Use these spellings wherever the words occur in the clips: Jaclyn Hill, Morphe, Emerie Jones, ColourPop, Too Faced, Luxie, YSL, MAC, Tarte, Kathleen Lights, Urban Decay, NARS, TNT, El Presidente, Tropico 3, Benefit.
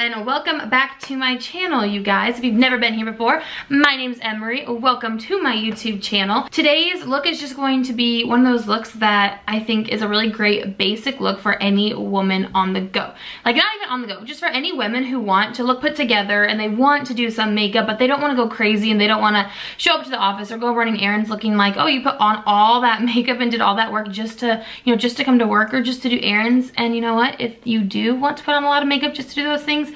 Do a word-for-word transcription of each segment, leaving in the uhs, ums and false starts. and welcome back to my channel, you guys. If you've never been here before, my name's Emery. Welcome to my YouTube channel. Today's look is just going to be one of those looks that I think is a really great basic look for any woman on the go. Like, not even on the go, just for any women who want to look put together and they want to do some makeup, but they don't want to go crazy and they don't want to show up to the office or go running errands looking like, oh, you put on all that makeup and did all that work just to, you know, just to come to work or just to do errands. And you know what? If you do want to put on a lot of makeup just to do those things,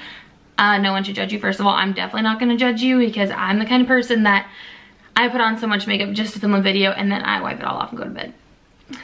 uh, no one should judge you. First of all, I'm definitely not going to judge you because I'm the kind of person that I put on so much makeup just to film a video and then I wipe it all off and go to bed.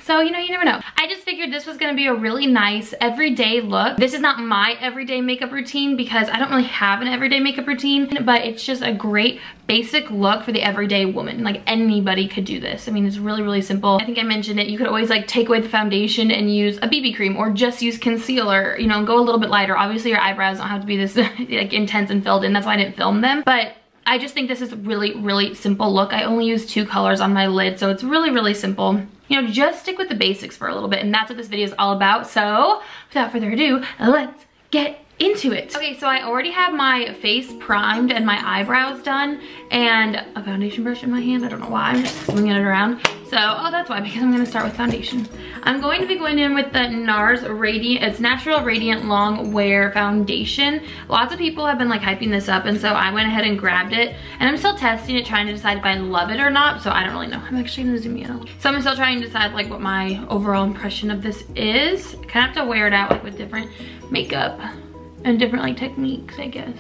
So, you know, you never know. I just figured this was going to be a really nice everyday look. This is not my everyday makeup routine because I don't really have an everyday makeup routine, but it's just a great basic look for the everyday woman. Like, anybody could do this. I mean, it's really, really simple. I think I mentioned it. You could always, like, take away the foundation and use a B B cream or just use concealer, you know, and go a little bit lighter. Obviously, your eyebrows don't have to be this, like, intense and filled in. That's why I didn't film them, but I just think this is a really, really simple look. I only use two colors on my lid, so it's really, really simple. You know, just stick with the basics for a little bit, and that's what this video is all about. So, without further ado, let's get into it. Okay, so I already have my face primed and my eyebrows done, and a foundation brush in my hand. I don't know why, I'm just swinging it around. So, oh, that's why, because I'm gonna start with foundation. I'm going to be going in with the NARS Radiant, it's Natural Radiant Long Wear Foundation. Lots of people have been like hyping this up, and so I went ahead and grabbed it. And I'm still testing it, trying to decide if I love it or not, so I don't really know. I'm actually gonna zoom in. So I'm still trying to decide like what my overall impression of this is. I kind of have to wear it out like with different makeup and different like techniques, I guess.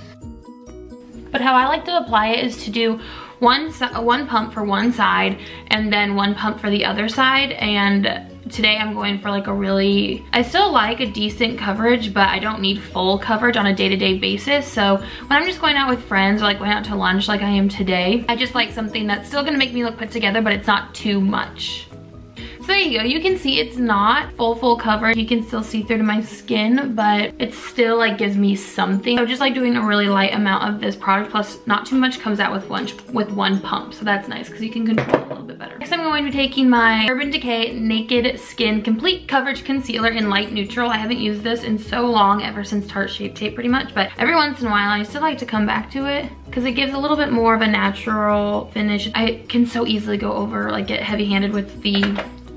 But how I like to apply it is to do one, one pump for one side and then one pump for the other side. And today I'm going for like a really, I still like a decent coverage, but I don't need full coverage on a day-to-day basis. So when I'm just going out with friends or like going out to lunch like I am today, I just like something that's still gonna make me look put together, but it's not too much. So there you go, you can see it's not full, full coverage. You can still see through to my skin, but it still like gives me something. So just like doing a really light amount of this product, plus not too much comes out with one, with one pump. So that's nice because you can control it a little bit better. Next I'm going to be taking my Urban Decay Naked Skin Complete Coverage Concealer in Light Neutral. I haven't used this in so long, ever since Tarte Shape Tape pretty much, but every once in a while I still like to come back to it because it gives a little bit more of a natural finish. I can so easily go over, like get heavy-handed with the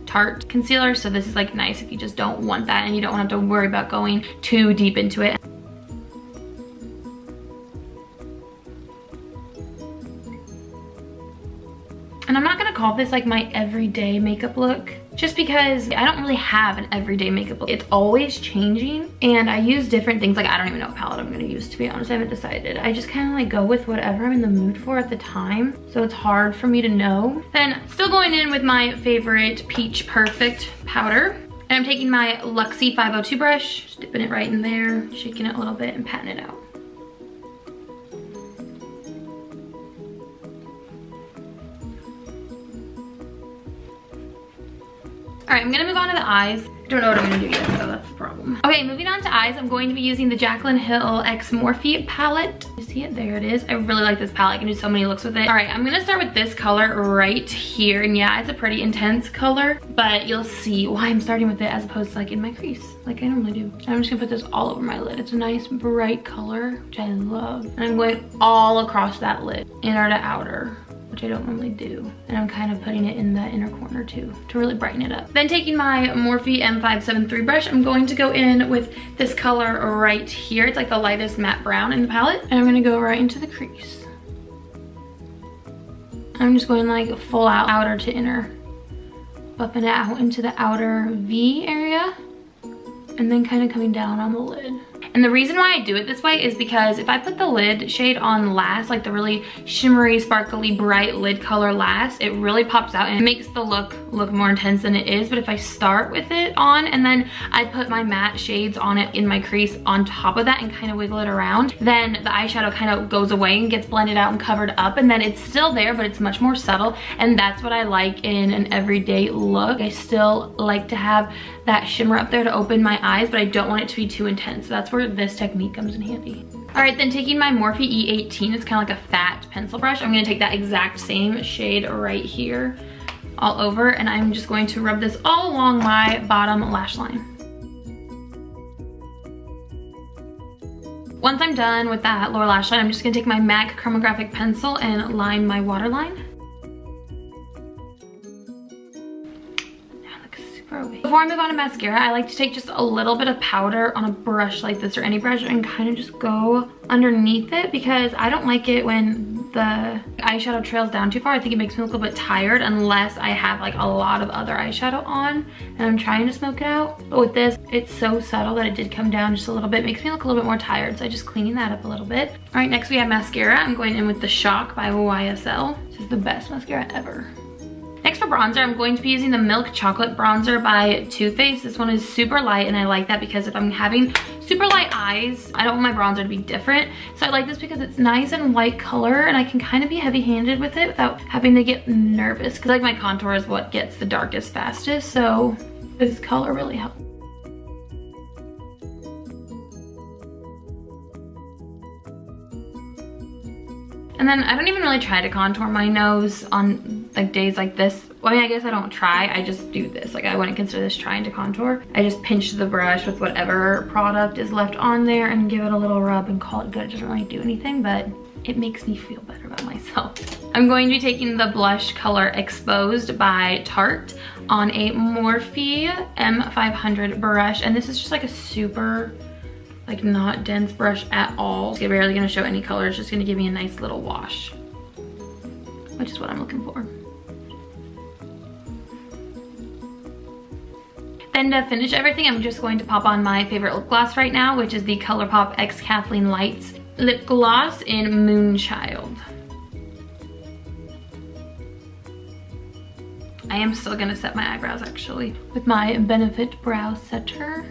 Tarte concealer, so this is like nice if you just don't want that and you don't have to worry about going too deep into it. And I'm not gonna call this like my everyday makeup look just because I don't really have an everyday makeup look. It's always changing and I use different things. Like, I don't even know what palette I'm gonna use, to be honest. I haven't decided. I just kind of like go with whatever I'm in the mood for at the time, so it's hard for me to know. Then still going in with my favorite Peach Perfect powder, and I'm taking my Luxie five oh two brush, just dipping it right in there, shaking it a little bit and patting it out. All right, I'm gonna move on to the eyes. I don't know what I'm gonna do yet, so that's the problem. Okay, moving on to eyes, I'm going to be using the Jaclyn Hill X Morphe palette. You see it? There it is. I really like this palette. I can do so many looks with it. All right, I'm gonna start with this color right here. And yeah, it's a pretty intense color, but you'll see why I'm starting with it as opposed to like in my crease, like I normally do. I'm just gonna put this all over my lid. It's a nice bright color, which I love. And I'm going all across that lid, inner to outer, which I don't normally do. And I'm kind of putting it in the inner corner too to really brighten it up. Then taking my Morphe M five seven three brush, I'm going to go in with this color right here. It's like the lightest matte brown in the palette. And I'm gonna go right into the crease. I'm just going like full out, outer to inner. Buffing it out into the outer V area. And then kind of coming down on the lid. And the reason why I do it this way is because if I put the lid shade on last, like the really shimmery, sparkly, bright lid color last, it really pops out and it makes the look look more intense than it is. But if I start with it on and then I put my matte shades on it in my crease on top of that and kind of wiggle it around, then the eyeshadow kind of goes away and gets blended out and covered up, and then it's still there, but it's much more subtle. And that's what I like in an everyday look. I still like to have that shimmer up there to open my eyes, but I don't want it to be too intense. So that's where this technique comes in handy. All right, then taking my Morphe E eighteen, it's kind of like a fat pencil brush. I'm gonna take that exact same shade right here all over, and I'm just going to rub this all along my bottom lash line. Once I'm done with that lower lash line, I'm just gonna take my MAC chromographic pencil and line my waterline. That looks super weak. Before I move on to mascara, I like to take just a little bit of powder on a brush like this or any brush and kind of just go underneath it, because I don't like it when the eyeshadow trails down too far. I think it makes me look a bit tired unless I have like a lot of other eyeshadow on and I'm trying to smoke it out. But with this, it's so subtle that it did come down just a little bit. It makes me look a little bit more tired, so I just clean that up a little bit. All right, next we have mascara. I'm going in with the Shock by Y S L. This is the best mascara ever. Next for bronzer, I'm going to be using the Milk Chocolate Bronzer by Too Faced. This one is super light, and I like that because if I'm having super light eyes, I don't want my bronzer to be different. So I like this because it's nice and light color, and I can kind of be heavy-handed with it without having to get nervous, because like my contour is what gets the darkest fastest, so this color really helps. And then I don't even really try to contour my nose on like days like this. Well, I mean, I guess I don't try, I just do this. Like, I wouldn't consider this trying to contour. I just pinch the brush with whatever product is left on there and give it a little rub and call it good. It doesn't really do anything, but it makes me feel better about myself. I'm going to be taking the blush color Exposed by Tarte on a Morphe M five hundred brush. And this is just like a super, like not dense brush at all. It's barely gonna show any color. It's just gonna give me a nice little wash, which is what I'm looking for. Then to finish everything, I'm just going to pop on my favorite lip gloss right now, which is the ColourPop X Kathleen Lights Lip Gloss in Moonchild. I am still gonna set my eyebrows actually with my Benefit Brow Setter.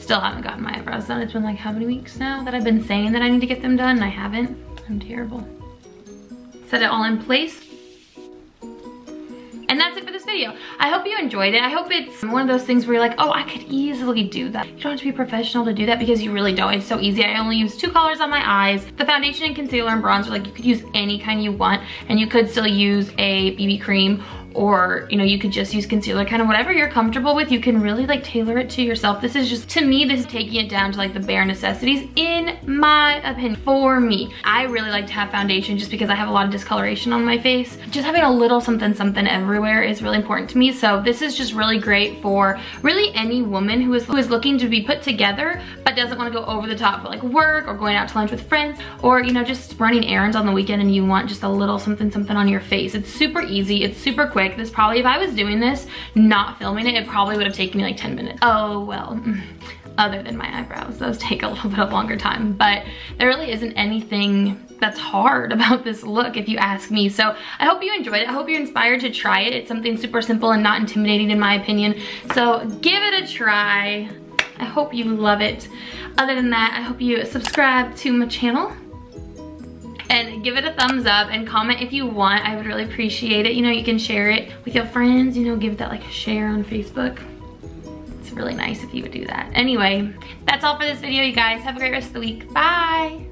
Still haven't gotten my eyebrows done. It's been like how many weeks now that I've been saying that I need to get them done and I haven't. I'm terrible. Set it all in place. And that's it for this video. I hope you enjoyed it. I hope it's one of those things where you're like, oh, I could easily do that. You don't have to be professional to do that, because you really don't. It's so easy. I only use two colors on my eyes. The foundation and concealer and bronzer, like you could use any kind you want, and you could still use a B B cream, or you know, you could just use concealer, kind of whatever you're comfortable with. You can really like tailor it to yourself. This is just, to me, this is taking it down to like the bare necessities, in my opinion. For me, I really like to have foundation just because I have a lot of discoloration on my face. Just having a little something something everywhere is really important to me, so this is just really great for really any woman who is who is looking to be put together but doesn't want to go over the top for like work or going out to lunch with friends, or you know, just running errands on the weekend and you want just a little something something on your face. It's super easy, it's super quick. This probably, if I was doing this, not filming it, it probably would have taken me like ten minutes. Oh well, other than my eyebrows, those take a little bit of longer time, but there really isn't anything that's hard about this look, if you ask me. So I hope you enjoyed it. I hope you're inspired to try it. It's something super simple and not intimidating in my opinion, so give it a try. I hope you love it. Other than that, I hope you subscribe to my channel and give it a thumbs up and comment if you want. I would really appreciate it. You know, you can share it with your friends, you know, give that like a share on Facebook. It's really nice if you would do that. Anyway, that's all for this video, you guys. Have a great rest of the week. Bye.